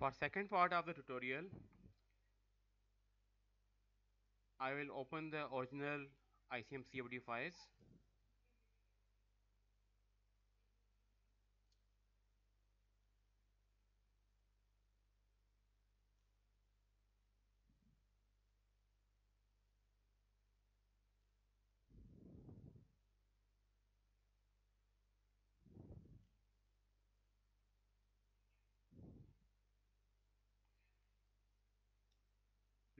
For second part of the tutorial, I will open the original ICEM CFD files.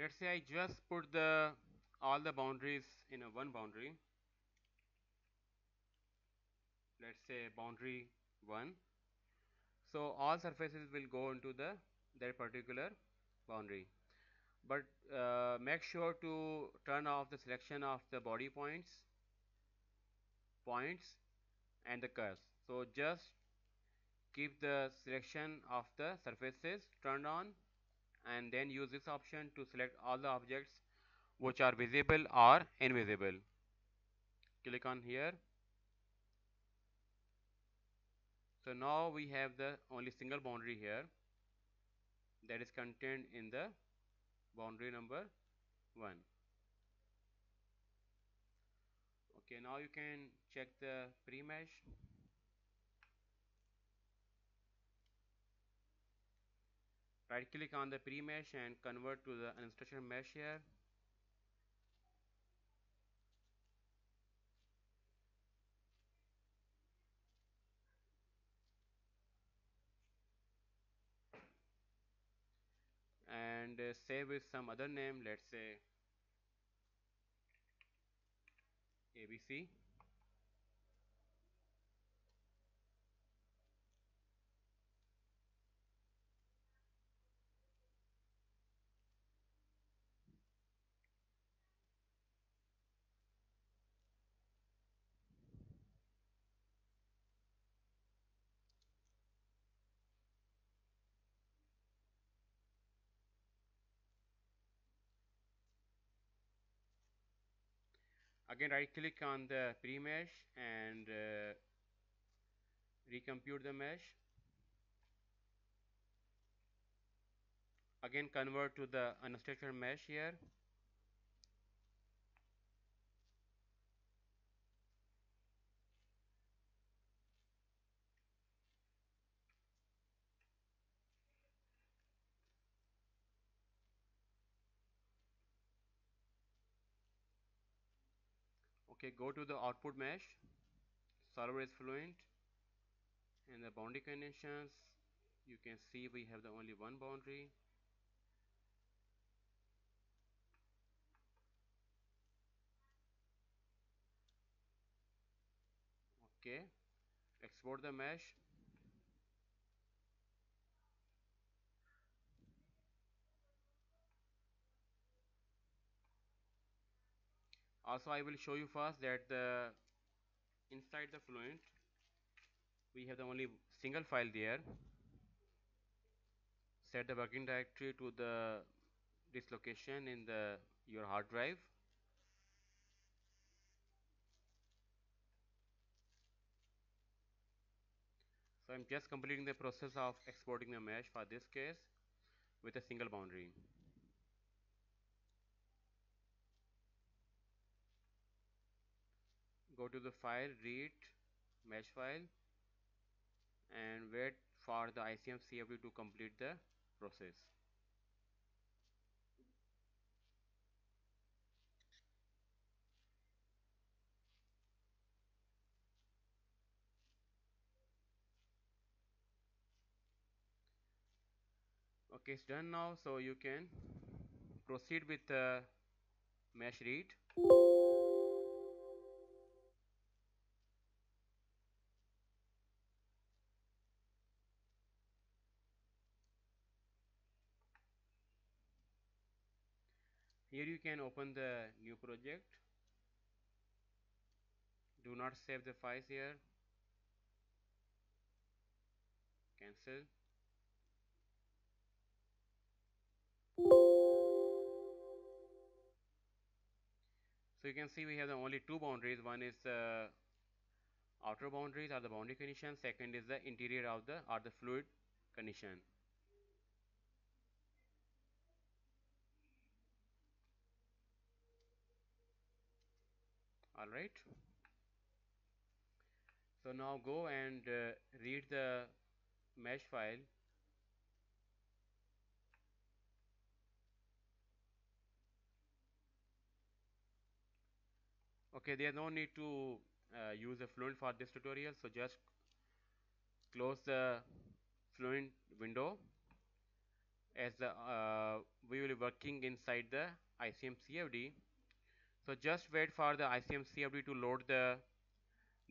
Let's say I just put all the boundaries in one boundary. Let's say boundary 1. So all surfaces will go into that particular boundary. But make sure to turn off the selection of the body points, and the curves. So just keep the selection of the surfaces turned on, and then use this option to select all the objects which are visible or invisible. Click on here. So now we have the only single boundary here that is contained in the boundary number 1. Okay, now you can check the pre-mesh. Right click on the pre-mesh and convert to the unstructured mesh here. And save with some other name, let's say ABC. Again, right click on the pre-mesh and recompute the mesh. Again, convert to the unstructured mesh here. Okay, go to the output mesh, server is Fluent, and the boundary conditions, you can see we have the only one boundary. Okay, export the mesh. Also, I will show you first that inside the Fluent, we have the only single file there. Set the working directory to this location in your hard drive. So I'm just completing the process of exporting the mesh for this case with a single boundary. Go to the file, read mesh file, and wait for the ICEM CFD to complete the process. Okay, it's done now, so you can proceed with the mesh read. Here you can open the new project. Do not save the files here. Cancel. So you can see we have the only two boundaries. One is the outer boundaries or the boundary condition. Second is the interior or the fluid condition. alright. So now go and read the mesh file. Okay, there's no need to use a Fluent for this tutorial, so just close the Fluent window, as the we will be working inside the ICEM CFD. So just wait for the ICEM CFD to load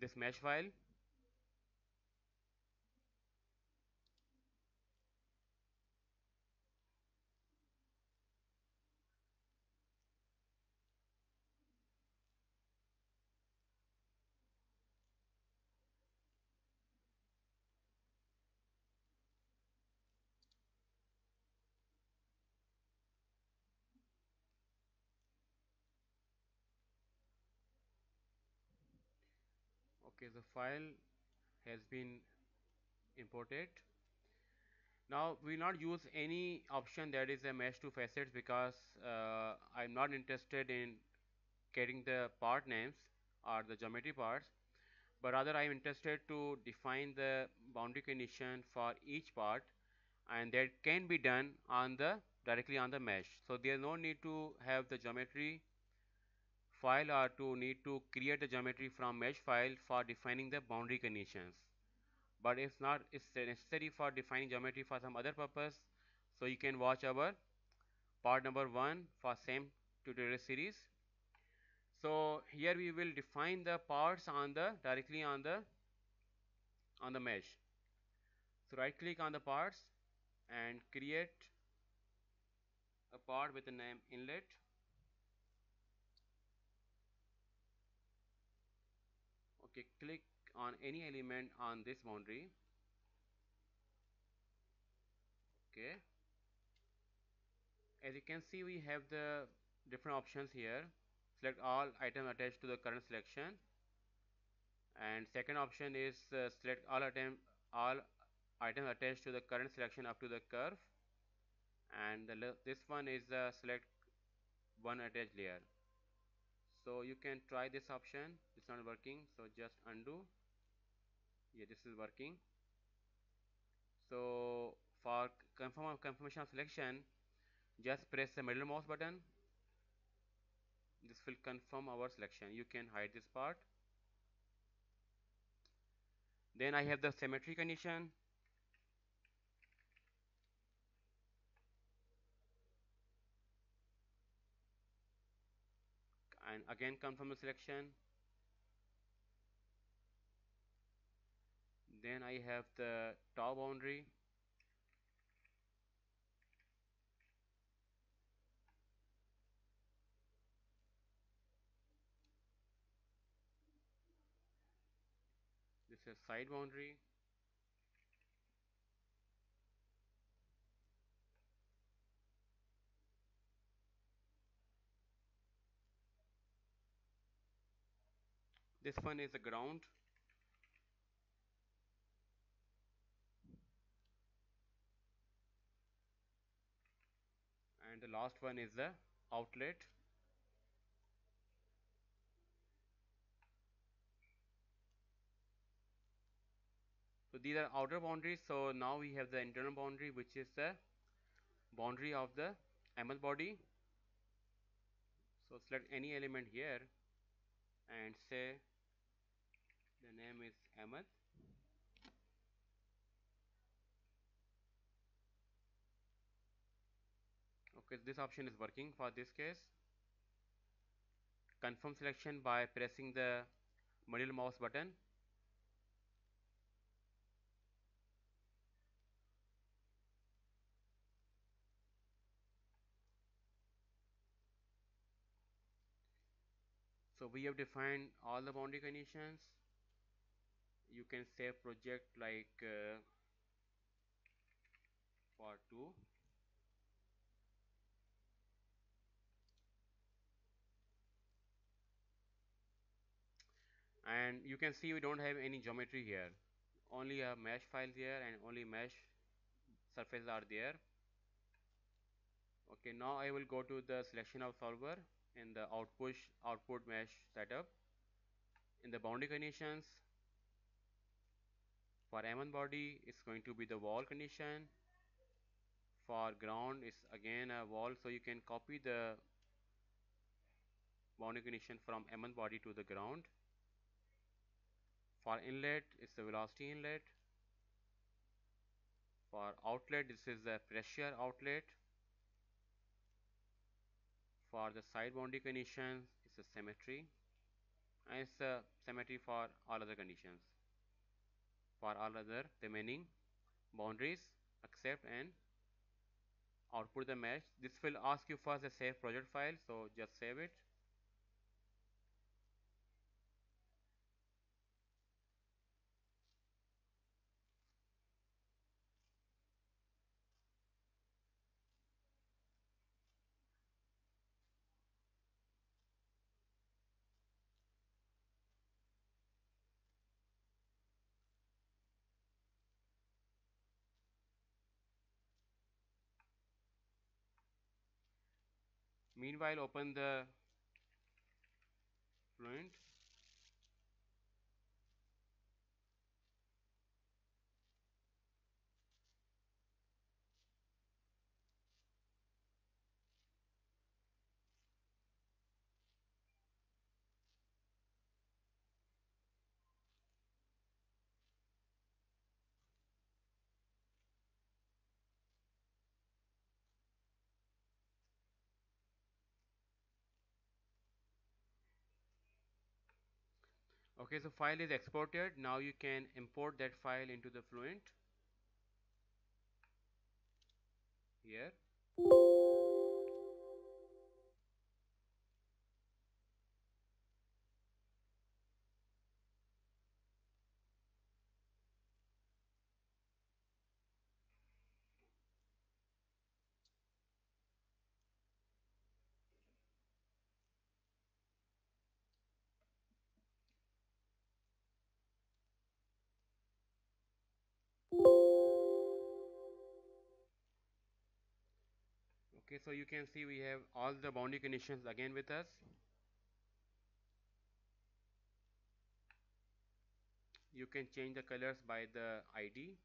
this mesh file. Okay, the file has been imported. Now we will not use any option that is a mesh to facets, because I am not interested in getting the part names or the geometry parts, but rather I am interested to define the boundary condition for each part, and that can be done on the directly on the mesh. So there is no need to have the geometry file or to need to create a geometry from mesh file for defining the boundary conditions. But if not, it's necessary for defining geometry for some other purpose, so you can watch our part number 1 for same tutorial series. So here we will define the parts on the directly on the mesh. So right click on the parts and create a part with the name inlet. Okay, click on any element on this boundary. Okay, as you can see, we have the different options here. Select all items attached to the current selection, and second option is select all items attached to the current selection up to the curve, and this one is select one attached layer. So you can try this option. It's not working, so just undo. Yeah, this is working. So for confirmation of selection, just press the middle mouse button. This will confirm our selection. You can hide this part. Then I have the symmetry condition. And again confirm the selection. Then I have the top boundary. This is side boundary. This one is the ground. And the last one is the outlet. So these are outer boundaries. So now we have the internal boundary, which is the boundary of the ML body. So select any element here and say the name is Ahmed. Okay, this option is working for this case. Confirm selection by pressing the middle mouse button. So we have defined all the boundary conditions. You can save project like part 2. And you can see we don't have any geometry here. Only a mesh file here, and only mesh surfaces are there. Okay, now I will go to the selection of solver in the output mesh setup. in the boundary conditions, for ML body it's going to be the wall condition, for ground is again a wall. So you can copy the boundary condition from ML body to the ground. For inlet it's the velocity inlet, for outlet this is the pressure outlet, for the side boundary conditions it's a symmetry, and it's a symmetry for all other conditions, for all other remaining boundaries accept and output the mesh. This will ask you first a save project file, so just save it. Meanwhile, open the Fluent. Okay, so file is exported. Now you can import that file into the Fluent here. Okay, so you can see we have all the boundary conditions again with us. You can change the colors by the ID.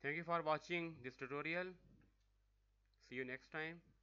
Thank you for watching this tutorial. See you next time.